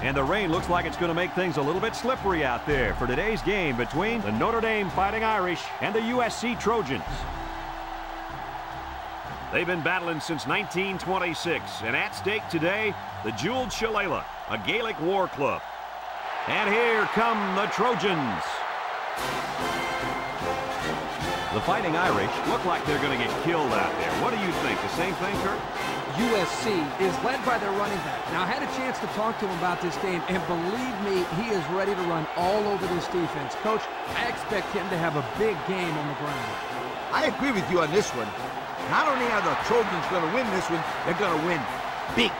And the rain looks like it's going to make things a little bit slippery out there for today's game between the Notre Dame Fighting Irish and the USC Trojans. They've been battling since 1926, and at stake today, the jeweled Shillelagh, a Gaelic war club. And here come the Trojans. The Fighting Irish look like they're going to get killed out there. What do you think? The same thing, Kurt? USC is led by their running back. Now, I had a chance to talk to him about this game, and believe me, he is ready to run all over this defense. Coach, I expect him to have a big game on the ground. I agree with you on this one. Not only are the Trojans going to win this one, they're going to win big.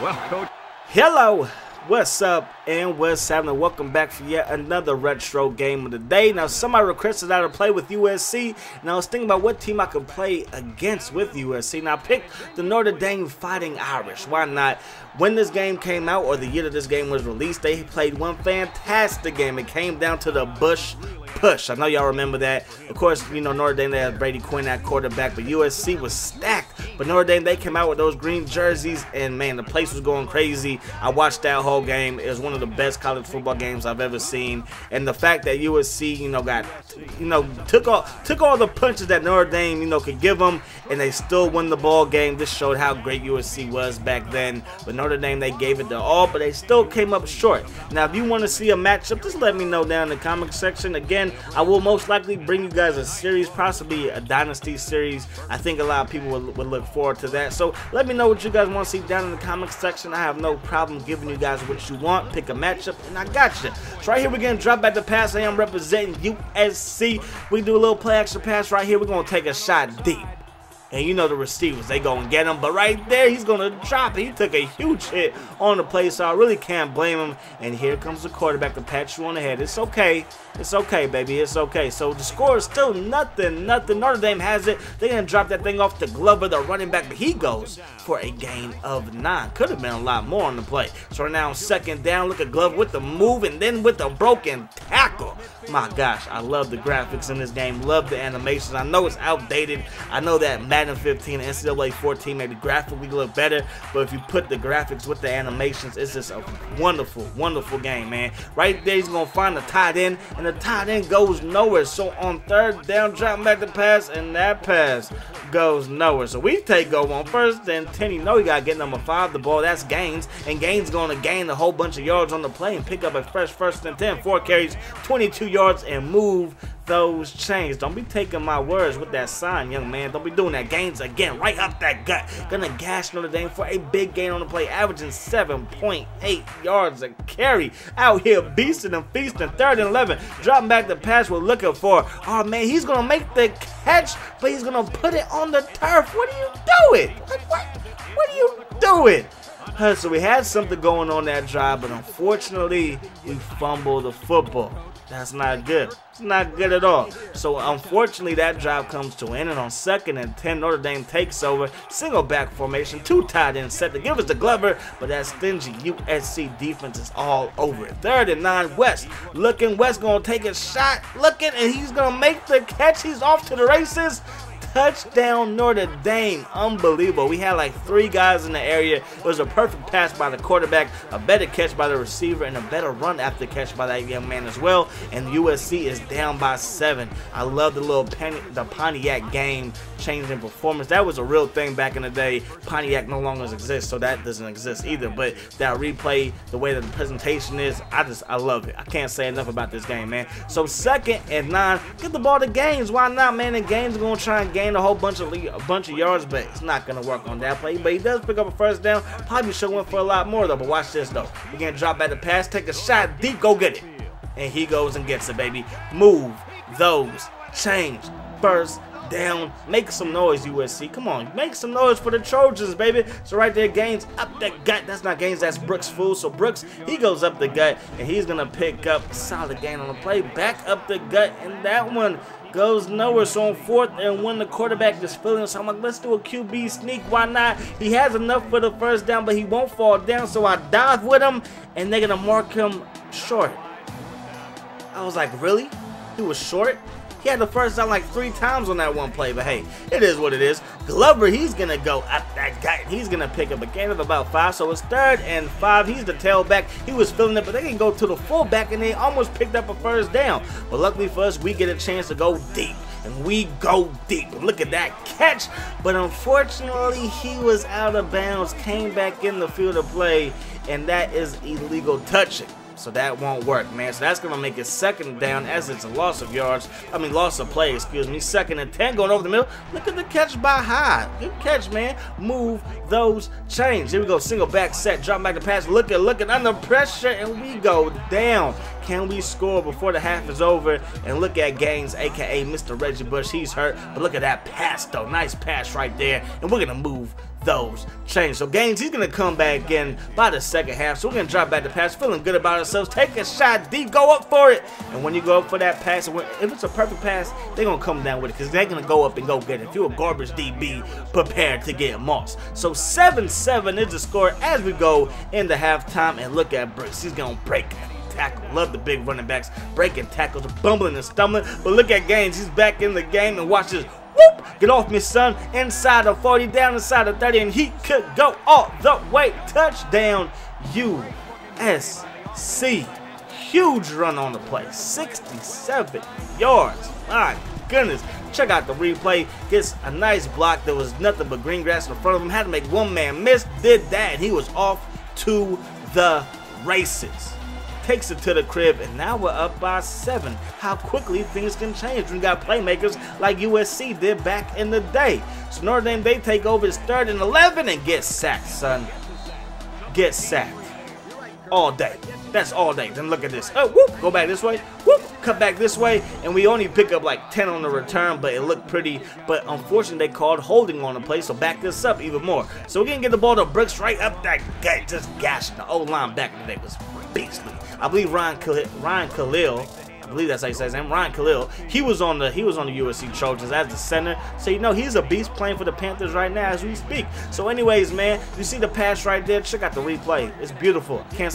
Well, Coach. Hello. What's up and what's happening? Welcome back for yet another retro game of the day. Now, somebody requested I to play with USC, and I was thinking about what team I could play against with USC. Now, I picked the Notre Dame Fighting Irish. Why not? When this game came out, or the year that this game was released, they played one fantastic game. It came down to the Bush Push. I know y'all remember that. Of course, you know, Notre Dame, they had Brady Quinn at quarterback, but USC was stacked. But Notre Dame, they came out with those green jerseys, and man, the place was going crazy. I watched that whole game. It was one of the best college football games I've ever seen. And the fact that USC, you know, got, you know, took all the punches that Notre Dame, you know, could give them, and they still won the ball game. This showed how great USC was back then. But Notre Dame, they gave it their all, but they still came up short. Now, if you want to see a matchup, just let me know down in the comment section. Again, I will most likely bring you guys a series, possibly a dynasty series. I think a lot of people would look forward to that. So let me know what you guys want to see down in the comment section. I have no problem giving you guys what you want. Pick a matchup, and I got you. So right here, we're going to drop back the pass. I am representing USC. We do a little play action pass right here. We're going to take a shot deep. And you know the receivers, they going to get him. But right there, he's going to drop it. He took a huge hit on the play, so I really can't blame him. And here comes the quarterback to pat you on the head. It's okay. It's okay, baby. It's okay. So the score is still nothing. Notre Dame has it. They're going to drop that thing off to Glover, the running back. But he goes for a gain of 9. Could have been a lot more on the play. So right now, second down. Look at Glover with the move and then with the broken tackle. My gosh, I love the graphics in this game. Love the animations. I know it's outdated. I know that Madden 15 and NCAA 14 maybe graphically look better, but if you put the graphics with the animations, it's just a wonderful, wonderful game, man. Right there, he's going to find the tight end, and the tight end goes nowhere. So on third down, drop back the pass, and that pass goes nowhere. So we take go on first and 10. You know you got to get number 5 the ball. That's Gaines, and Gaines going to gain a whole bunch of yards on the play and pick up a fresh first and 10. 4 carries, 22 yards, and move those chains. Don't be taking my words with that sign, young man. Don't be doing that. Gains again, right up that gut. Gonna gash Notre Dame for a big gain on the play, averaging 7.8 yards a carry. Out here beasting and feasting. Third and 11, dropping back the pass we're looking for. Oh man, he's gonna make the catch, but he's gonna put it on the turf. What are you doing? Like, what are you doing? So we had something going on that drive, but unfortunately, we fumbled the football. That's not good. It's not good at all. So, unfortunately, that drive comes to an end. And on second and 10, Notre Dame takes over. Single back formation. 2 tight ends set to give us the Glover. But that stingy USC defense is all over it. Third and 9, West. Looking. West going to take a shot. Looking. And he's going to make the catch. He's off to the races. Touchdown Notre Dame. Unbelievable. We had like 3 guys in the area. It was a perfect pass by the quarterback, a better catch by the receiver, and a better run after catch by that young man as well. And USC is down by 7. I love the little Pontiac game changing performance. That was a real thing back in the day. Pontiac no longer exists, so that doesn't exist either. But that replay, the way that the presentation is, I love it. I can't say enough about this game, man. So second and 9, get the ball to Gaines. Why not, man? And Gaines going to try and gain a whole bunch of yards, but it's not going to work on that play. But he does pick up a first down. Probably should have went for a lot more, though. But watch this, though. We're going to drop back the pass, take a shot deep, go get it. And he goes and gets it, baby. Move those change. First down. Make some noise, USC. Come on. Make some noise for the Trojans, baby. So right there, Gaines up the gut. That's not Gaines. That's Brooks, fool. So Brooks, he goes up the gut, and he's going to pick up a solid gain on the play. Back up the gut, and that one goes nowhere. So on fourth and 1, the quarterback is feeling. So I'm like, let's do a QB sneak. Why not? He has enough for the first down, but he won't fall down. So I dive with him, and they're going to mark him short. I was like, really? He was short? He had the first down like 3 times on that one play, but hey, it is what it is. Glover, he's going to go up that guy, and he's going to pick up a gain of about 5, so it's 3rd and 5. He's the tailback. He was feeling it, but they can go to the fullback, and they almost picked up a first down. But luckily for us, we get a chance to go deep, and we go deep. Look at that catch, but unfortunately, he was out of bounds, came back in the field of play, and that is illegal touching. So that won't work, man. So that's going to make it 2nd down as it's a loss of yards. I mean, loss of play, excuse me. 2nd and 10 going over the middle. Look at the catch by Hyde. Good catch, man. Move those chains. Here we go. Single back set. Drop back the pass. Look at under pressure. And we go down. Can we score before the half is over? And look at Gaines, a.k.a. Mr. Reggie Bush. He's hurt. But look at that pass, though. Nice pass right there. And we're going to move those chains. So Gaines, he's going to come back in by the 2nd half. So we're going to drop back the pass. Feeling good about ourselves. Take a shot deep. Go up for it. And when you go up for that pass, if it's a perfect pass, they're going to come down with it because they're going to go up and go get it. If you're a garbage DB, prepare to get mossed. So 7-7 is the score as we go into halftime. And look at Brooks. He's going to break it. Tackle. Love the big running backs breaking tackles, bumbling and stumbling. But look at Gaines, he's back in the game, and watch this. Whoop! Get off me, son. Inside of 40, down inside of 30, and he could go all the way. Touchdown, USC. Huge run on the play, 67 yards. My goodness. Check out the replay. Gets a nice block. There was nothing but green grass in front of him. Had to make one man miss. Did that. He was off to the races. Takes it to the crib, and now we're up by 7. How quickly things can change when you got playmakers like USC did back in the day. So Notre Dame, they take over. It's 3rd and 11 and get sacked, son. Get sacked. All day. That's all day. Then look at this. Oh, whoop. Go back this way. Whoop. Cut back this way. And we only pick up like 10 on the return, but it looked pretty. But unfortunately, they called holding on the play, so back this up even more. So we're going to get the ball to Brooks right up that gut. Just gashed the old line back in the day. Was beastly. I believe Ryan Khalil, I believe that's how he says his name, Ryan Khalil, he was on the USC Trojans as the center. So you know he's a beast playing for the Panthers right now as we speak. So anyways, man, you see the pass right there. Check out the replay. It's beautiful. I can't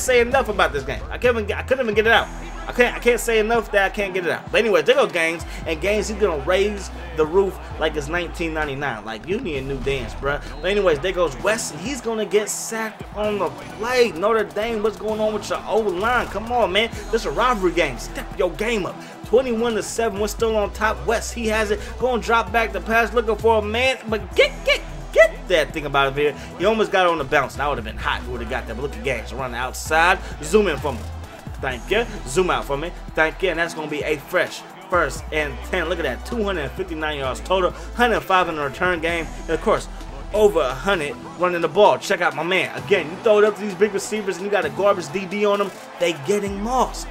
say enough about this game. I couldn't even get it out. I can't say enough that I can't get it out. But anyway, there go Gaines. And Gaines, he's going to raise the roof like it's 1999. Like, you need a new dance, bruh. But anyways, there goes Weston. He's going to get sacked on the play. Notre Dame, what's going on with your O-line? Come on, man. This is a rivalry game. Step your game up. 21-7. We're still on top. West, he has it. Going to drop back the pass looking for a man. But get that thing about it here. He almost got on the bounce. And I would have been hot if we would have got that. But look at Gaines. Run outside. Zoom in from him. Thank you. Zoom out for me. Thank you. And that's going to be a fresh 1st and 10. Look at that. 259 yards total. 105 in the return game. And, of course, over 100 running the ball. Check out my man. Again, you throw it up to these big receivers and you got a garbage DB on them. They getting mossed.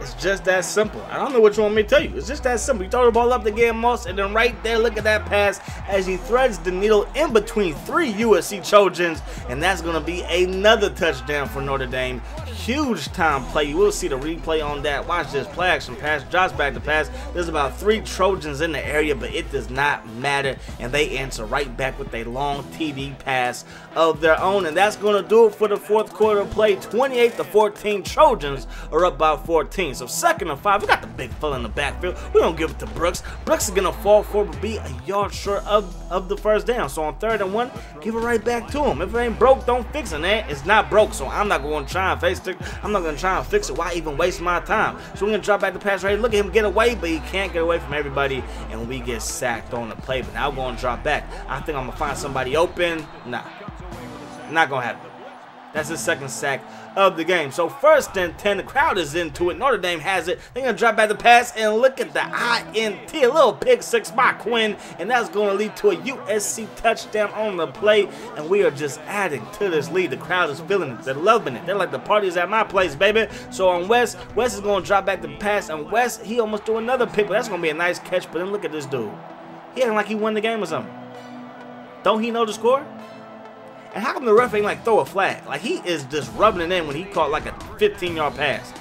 It's just that simple. I don't know what you want me to tell you. It's just that simple. You throw the ball up to get mossed, and then right there, look at that pass as he threads the needle in between 3 USC Trojans, and that's going to be another touchdown for Notre Dame. Huge time play. You will see the replay on that. Watch this play action pass. Drops back to pass. There's about 3 Trojans in the area, but it does not matter, and they answer right back with a long TD pass of their own, and that's going to do it for the 4th quarter play. 28-14. Trojans are up by 14. So 2nd and 5, we got the big fella in the backfield. We don't give it to Brooks. Brooks is going to fall forward but be a yard short of the 1st down. So on 3rd and 1, give it right back to him. If it ain't broke, don't fix it, man. It's not broke, so I'm not going to try and face it. I'm not going to try and fix it. Why even waste my time? So we're going to drop back the pass right here. Look at him get away, but he can't get away from everybody, and we get sacked on the play. But now we're going to drop back. I think I'm going to find somebody open. Nah, not going to happen. That's his 2nd sack of the game. So 1st and 10, the crowd is into it. Notre Dame has it. They're going to drop back the pass, and look at the INT. A little pick six by Quinn, and that's going to lead to a USC touchdown on the play, and we are just adding to this lead. The crowd is feeling it. They're loving it. They're like, the party's at my place, baby. So on West, West is going to drop back the pass, and West, he almost threw another pick, but that's going to be a nice catch. But then look at this dude. He acting like he won the game or something. Don't he know the score? And how come the ref ain't like throw a flag? Like, he is just rubbing it in when he caught like a 15-yard pass.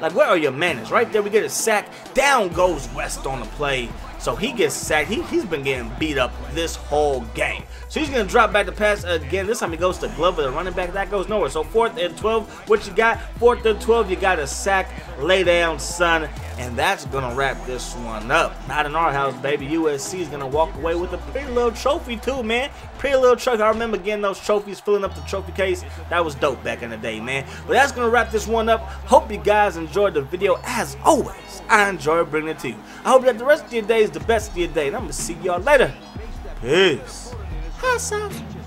Like, where are your manners? Right there, we get a sack. Down goes West on the play. So he gets sacked. He's been getting beat up this whole game. So he's going to drop back the pass again. This time he goes to Glover, the running back. That goes nowhere. So 4th and 12, what you got? 4th and 12, you got a sack. Lay down, son. And that's going to wrap this one up. Not in our house, baby. USC is going to walk away with a pretty little trophy, too, man. Pretty little trophy. I remember getting those trophies, filling up the trophy case. That was dope back in the day, man. But that's going to wrap this one up. Hope you guys enjoyed the video. As always, I enjoyed bringing it to you. I hope that the rest of your day is the best of your day. And I'm going to see y'all later. Peace. Awesome.